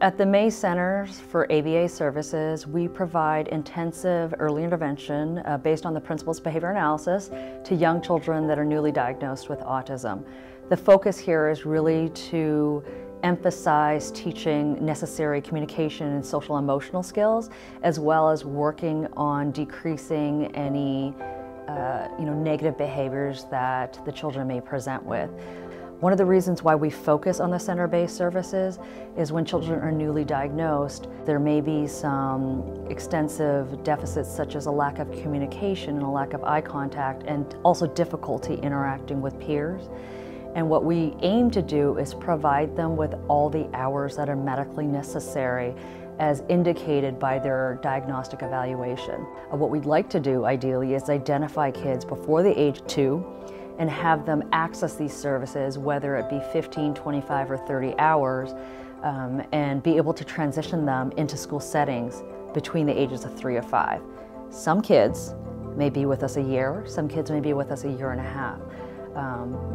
At the May Centers for ABA Services, we provide intensive early intervention based on the principles of behavior analysis to young children that are newly diagnosed with autism. The focus here is really to emphasize teaching necessary communication and social emotional skills, as well as working on decreasing any negative behaviors that the children may present with. One of the reasons why we focus on the center-based services is when children are newly diagnosed, there may be some extensive deficits such as a lack of communication and a lack of eye contact, and also difficulty interacting with peers. And what we aim to do is provide them with all the hours that are medically necessary as indicated by their diagnostic evaluation. What we'd like to do ideally is identify kids before the age of 2 and have them access these services, whether it be 15, 25, or 30 hours, and be able to transition them into school settings between the ages of 3 or 5. Some kids may be with us a year, some kids may be with us a year and a half.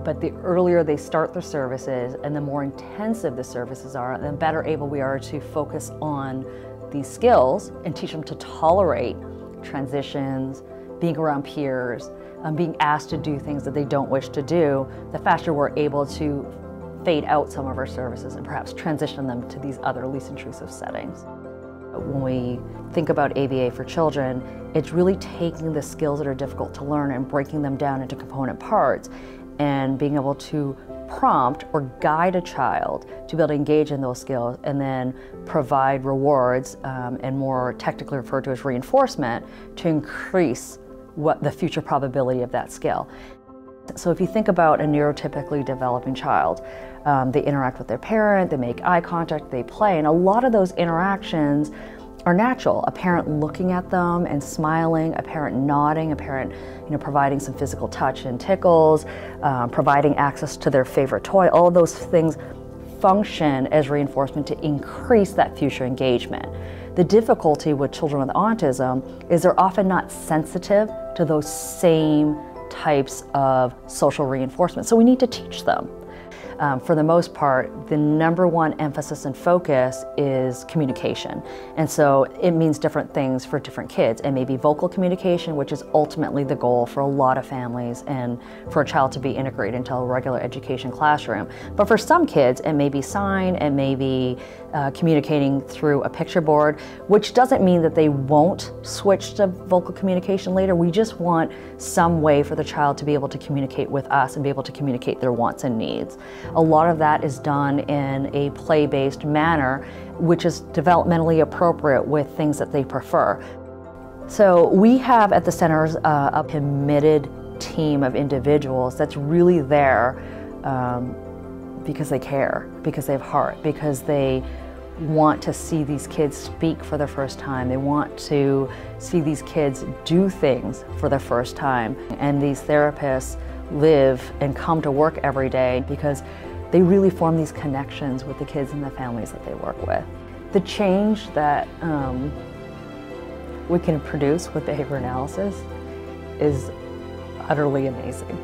But the earlier they start their services and the more intensive the services are, the better able we are to focus on these skills and teach them to tolerate transitions, being around peers, being asked to do things that they don't wish to do. The faster we're able to fade out some of our services and perhaps transition them to these other least intrusive settings. When we think about ABA for children, it's really taking the skills that are difficult to learn and breaking them down into component parts, and being able to prompt or guide a child to be able to engage in those skills, and then provide rewards and more technically referred to as reinforcement to increase what the future probability of that skill. So if you think about a neurotypically developing child, they interact with their parent, they make eye contact, they play, and a lot of those interactions are natural. A parent looking at them and smiling, a parent nodding, a parent providing some physical touch and tickles, providing access to their favorite toy. All of those things function as reinforcement to increase that future engagement. The difficulty with children with autism is they're often not sensitive to those same types of social reinforcement, so we need to teach them. For the most part, the number one emphasis and focus is communication, and so it means different things for different kids. It may be vocal communication, which is ultimately the goal for a lot of families and for a child to be integrated into a regular education classroom. But for some kids, it may be sign, it may be communicating through a picture board, which doesn't mean that they won't switch to vocal communication later. We just want some way for the child to be able to communicate with us and be able to communicate their wants and needs. A lot of that is done in a play-based manner, which is developmentally appropriate with things that they prefer. So we have at the centers a committed team of individuals that's really there because they care, because they have heart, because they want to see these kids speak for the first time. They want to see these kids do things for the first time. And these therapists live and come to work every day because they really form these connections with the kids and the families that they work with. The change that we can produce with behavior analysis is utterly amazing.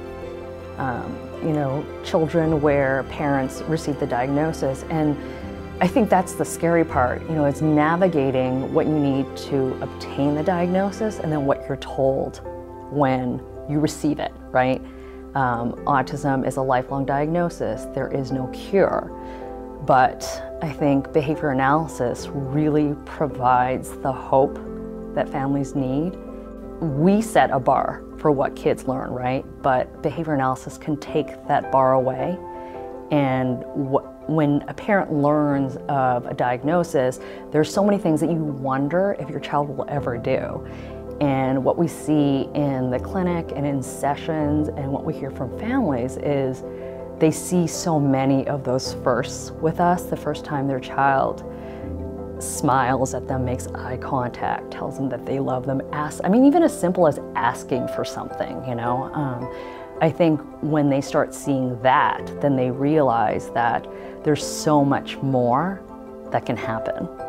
Children where parents receive the diagnosis, and I think that's the scary part. It's navigating what you need to obtain the diagnosis and then what you're told when you receive it, right? Autism is a lifelong diagnosis. There is no cure. But I think behavior analysis really provides the hope that families need. We set a bar for what kids learn, right? But behavior analysis can take that bar away. And when a parent learns of a diagnosis, there's so many things that you wonder if your child will ever do. And what we see in the clinic and in sessions and what we hear from families is they see so many of those firsts with us. The first time their child smiles at them, makes eye contact, tells them that they love them, asks, even as simple as asking for something, I think when they start seeing that, then they realize that there's so much more that can happen.